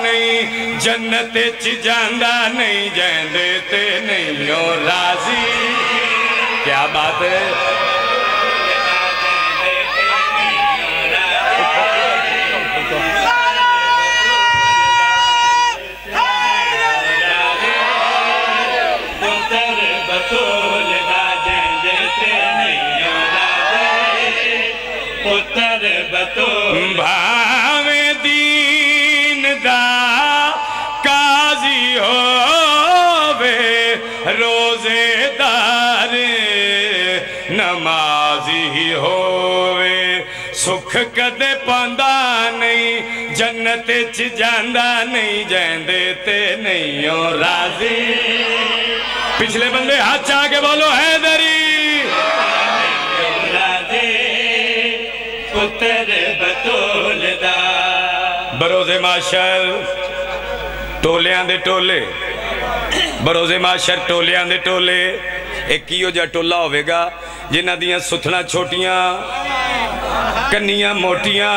नहीं जन्नत च जांदा नहीं। जैंदे ते नहीं हो राजी। क्या बात है। भावे दीन दा काजी होवे रोजेदार नमाजी होवे। सुख कदे पांदा नहीं जन्नत च जांदा नहीं। जैंदे ते नहीं हो राजी। पिछले बंदे हाथ चाह के बोलो हैदरी। बरोजे माशर टोलियां दे टोले, बरोजे माशर टोलियां दे टोले। एक ही जा टोला होगा जिन्हां दियां सुथना छोटियां कन्नियां मोटियां,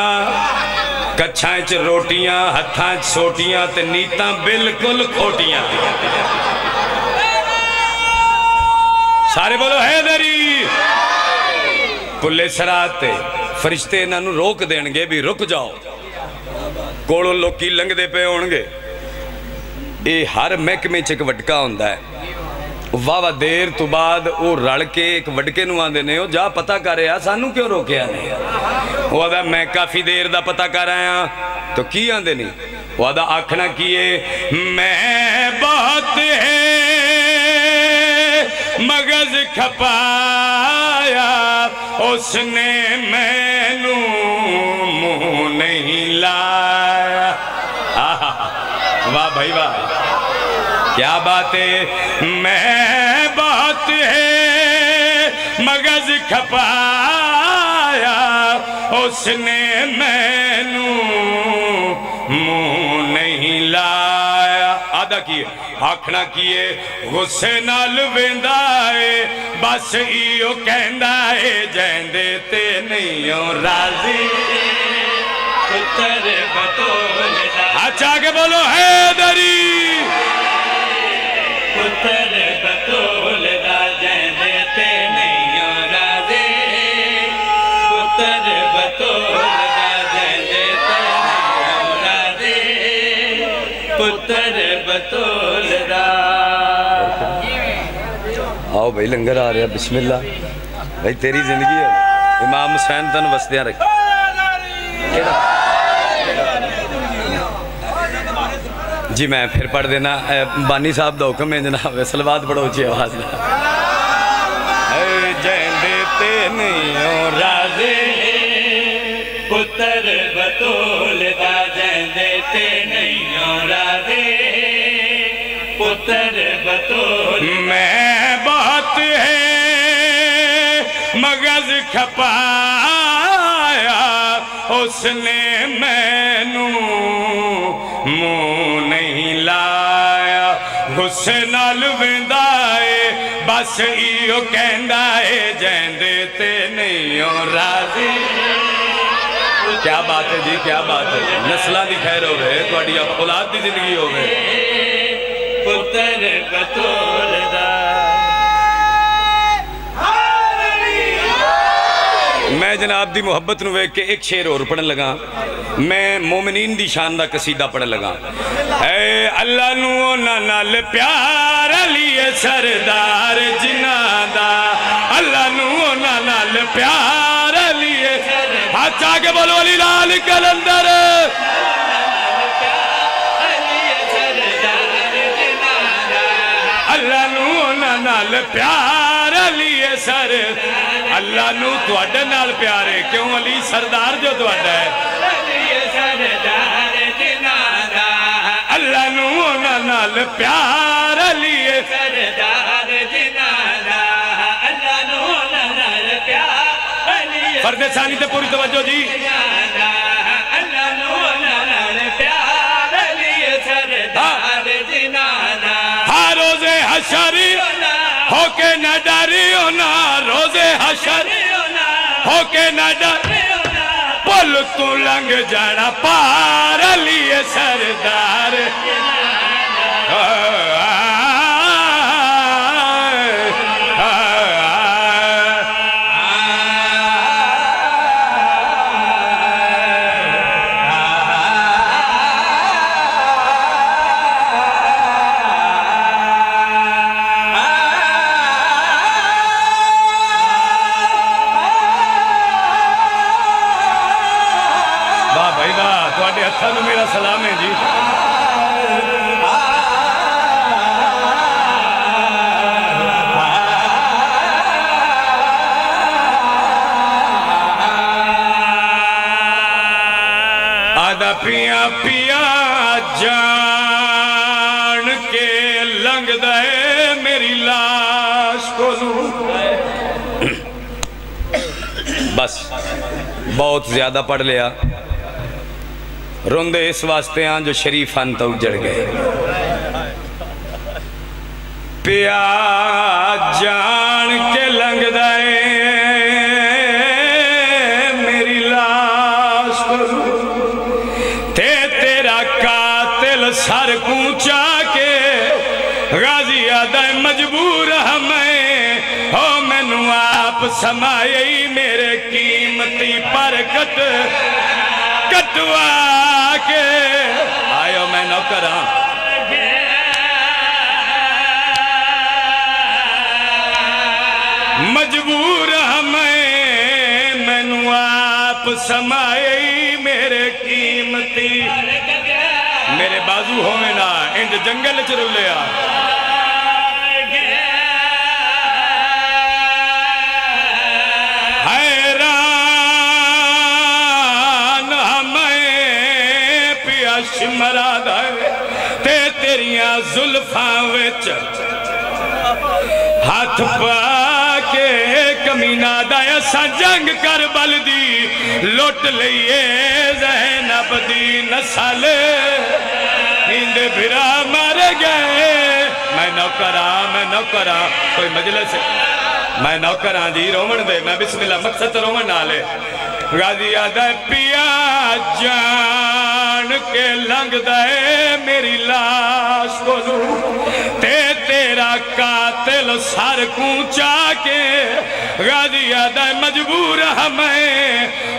कच्छां च रोटियां हत्थां च सोटियां ते नीतां बिल्कुल खोटियां। सारे बोलो हैदरी। पुल्ले सराते फरिश्ते इन्हों रोक देंगे भी रुक जाओ। कोलों लोकी लंघते पे होंगे। ये हर महकमे च एक वटका होंदा है। वाह वाह देर तो बाद वो रल के एक वटके नूं आंदे ने जा पता कर आ सानू क्यों रोकिया ने। वो आदा मैं काफ़ी देर का पता कर आया तो की आंदे ने। वो आदा आखना की मैं बहुत है मगज खपाया उसने मैं नहीं लाया। आहा वाह भाई वाह क्या बात है। मैं बात है मगज खपाया उसने मैनू मुंह नहीं लाया। आदा किए आखना किए गुस्से नाल वेंदा है बस इयो कहंदा है जैंदे ते नहीं हो राजी पुत्तर बतौल। अच्छा के बोलो है दरी पुत्तर बतौल जैंदे ते नहीं हो राजी पुत्तर बतौल पुत्तर बतौल दा। आओ भाई लंगर आ रहा बिस्मिल्लाह। भाई तेरी जिंदगी है इमाम हुसैन तन वसदियां रख। जी मैं फिर पढ़ देना बानी साहब का हुक्म है जनाब। सलवात बड़ो ऊंची आवाज में जैंदे ते नहीं हो राज़ी पुत्तर बतौल दा जैंदे ते नहीं हो राज़ी पुत्तर बतौल। मैं बहुत है मगज खपाया उसने मैनू मुँह नहीं लाया गुस्से नाल वेंदा है बस इहो कहंदा है जैंदे ते नहीं हो राज़ी। क्या बात है जी, क्या बात है। नस्लां दी खैर हो गए थोड़ी औलाद दी जिंदगी हो गए पुत्तर बतौल दा। मैं जनाब दी मुहब्बत नूं वेख के एक शेर होर पढ़न लगा। मैं मोमिनीन दी शान दा कसीदा पढ़न लगा। अल्लाह नूं उन्हां नाल प्यार लिए सरदार जिन्ना दा अल्लाह नूं उन्हां नाल प्यार लिए। हाथ आगे बोलो अली लाल कलंदर। अल्लाह नूं उन्हां नाल प्यार लिए सर अल्लाह नूं तुहाडे नाल प्यार है क्यों अली सरदार जो तुहाडा है। अल्लाह नूं उन्हां नाल प्यार लिए सरदार जिन्ना दा अल्लाह नूं उन्हां नाल प्यार फर्दे सानी ते पूरी तवज्जो जी। हाँ रोजे हशर होके न डरियो ना रोजे हशर होके न डरियो ना पुल तू लंघ जाना पार लिए सरदार। पिया पिया जान के लंघ दे मेरी लाश को बस बहुत ज्यादा पढ़ लिया। रोंदे इस वास्ते हैं जो शरीफ अन तक जड़ गए। पिया जान के लंघ दे सर पूछा के गाजी आदा मजबूर हमें हो मैनू आप समाए मेरे कीमती पर कट कटवा के आयो मैं नौकर हाँ। मजबूर हमें मैनू आप समाए मेरे कीमती मेरे बाजू होवे ना इंज जंगल च रुलिया हैरान हमें पिया शिमरा दे ते तेरिया जुल्फां विच हाथ पा के कमीना दाया सा जंग कर बल दी लुट लिए ज़ैनब दी नस्ल इंदे बिरा मर गए। मैं नौकरा मैं नौकरा कोई मजलिस मैं नौकरा जी रोमन दे मैं बिस्मिल्लाह मकसद रोमन नाले गाजी आदा पिया जान के लंग दे मेरी लाश को ते तेरा कातिल सर कूचा के गाजी आदा मजबूर हमें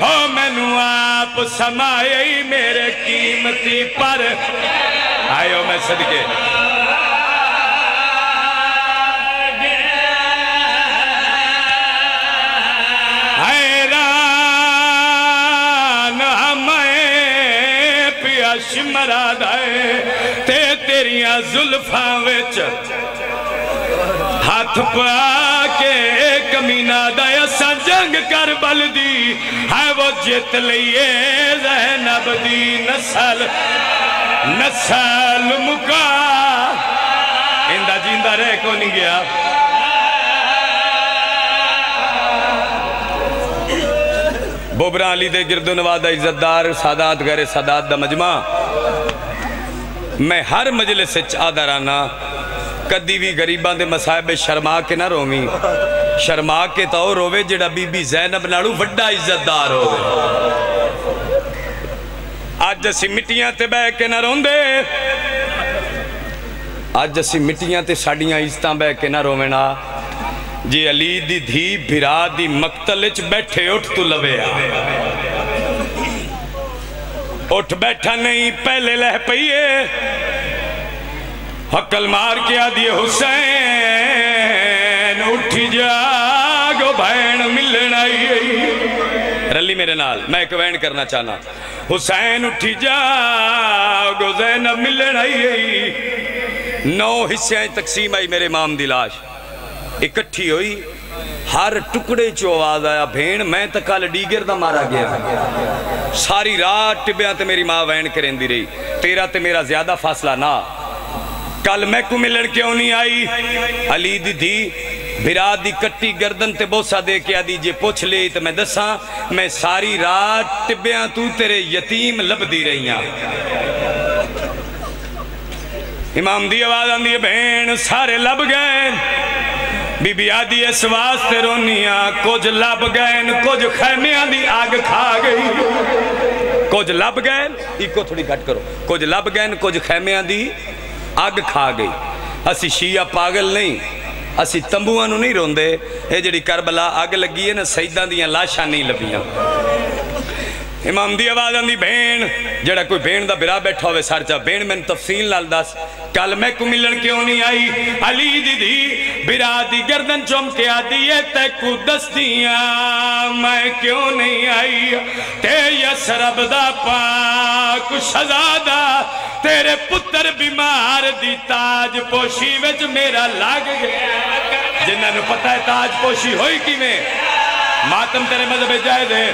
हो मैनू आप समाए मेरे कीमती पर आयो मैं सदके जुल्फा विच हाथ पाके कमीना दाया सा जंग कर बल दी है वो जित लिए ज़ैनब दी नस्ल नस्ल मुका इंदा जींदा रह को नहीं गया। बोबरा अली दे गिरदो नवाद इज्जतदार सादात गैर सादात दा मजमा मैं हर मजलिस आदा राना कदी भी गरीबां दे मसाइबे शर्मा के ना रोवी शर्मा के तो रोवे जिहड़ा बीबी ज़ैनब नालों वड्डा इज्जतदार होवे। अज असीं मिट्टियां ते बह के ना रोंदे अज असीं मिट्टियां ते साडियां इज्जतां बह के ना रोवेना जे अली दी धी बिरा दी मकतल विच बैठे उठ तू लवे आ उठ बैठा नहीं पहले लह पईए हकल मार के आदि हुसैन उठ जागो भैन मिलन आई रली मेरे नाल मैं एक वैन करना चाहना हुसैन उठी जागो ज़ैनब मिलन आई। 9 हिस्से तकसीम आई मेरे इमाम दी लाश इकट्ठी हुई हर टुकड़े चो आवाज आया भेण मैं तो कल डीगर दा मारा गया सारी रात टिब्या ते मेरी मां वैन करेंदी रही तेरा ते मेरा ज्यादा फासला ना कल मैं को मिलन क्यों नहीं आई। अली दी धी बिरा दी कट्टी गर्दन ते बोसा दे के आदी जे पुछ ले तो मैं दसा मैं सारी रात टिब्या तू तेरे यतीम लभदी रही इमाम दी आवाज आंदी भेण सारे लभ गए बीबी आदि इस वास्ते रोनिया कुछ लभ गए कुछ खैमिया की आग खा गई कुछ लभ गए इको थोड़ी घट करो कुछ लभ गए कुछ खैमिया की आग खा गई। असी शीया पागल नहीं असी तंबूआं नूं नहीं रोंदे ये जिहड़ी करबला अग लगी है ना शहीदां दीयां लाशां नहीं लभियां। इमाम दी आवाज आंदी भेण जड़ा कोई भेण दा बिरा बैठा होवे सरचा भेण मैनूं तफसील नाल दस कल मैं को मिलन क्यों नहीं आई। अली दीदी बिरा दी गर्दन चुम के आदि है तैकू दस्तियां मैं क्यों नहीं आई ते यसरब दा पाक शहजादा तेरे पुत्र बीमार दी ताज पोशी विच मेरा लग गया जिन्हां नूं पता है ताज पोशी होई किवें मातम तेरे मजहब जायद है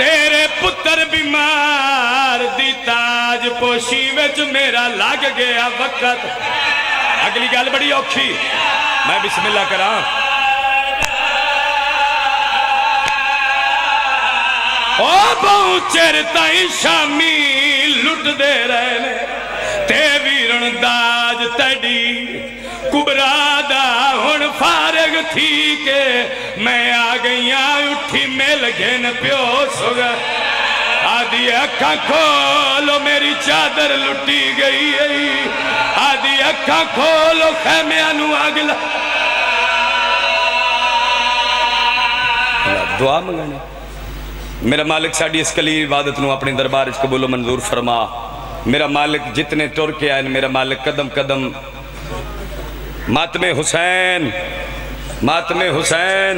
तेरे पुत्र बीमार दी ताज पोशी विच मेरा लग गया वक्त। अगली गल बड़ी औखी मैं बिस्मिल्ला करा ओ बहुत चिर ताईं शामी लुटदे रहने ते वीरन दाज तड़ी कुबरा दा हुण फारग थी के मैं आ गई उठी मिल गए प्यो सुगा आदि अखा खोलो मेरी चादर लुटी गई आदि अखा खोलो खैमिया नू अगला दुआ मंगने मेरा मालिक साड़ी इस कली इबादत नू अपने दरबार च कबूलो मंजूर फरमा। मेरा मालिक जितने तुर के आए मेरा मालिक कदम कदम मातमे हुसैन